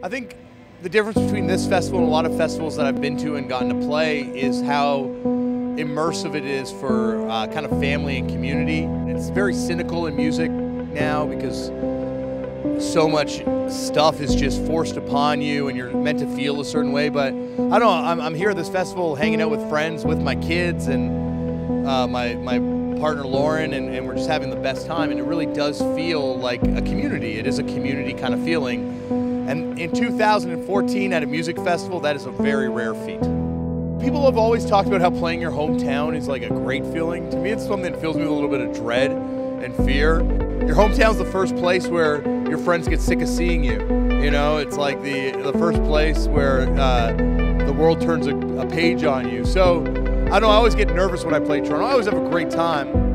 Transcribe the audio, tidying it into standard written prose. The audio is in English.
I think the difference between this festival and a lot of festivals that I've been to and gotten to play is how immersive it is for kind of family and community. It's very cynical in music now because so much stuff is just forced upon you and you're meant to feel a certain way, but I don't know, I'm here at this festival hanging out with friends, with my kids and my partner Lauren, and we're just having the best time, and it really does feel like a community. It is a community kind of feeling, and in 2014 at a music festival, that is a very rare feat. People have always talked about how playing your hometown is like a great feeling. To me, it's something that fills me with a little bit of dread and fear. Your hometown's the first place where your friends get sick of seeing you. You know, it's like the first place where the world turns a page on you. So I don't always get nervous when I play Toronto. I always have a great time.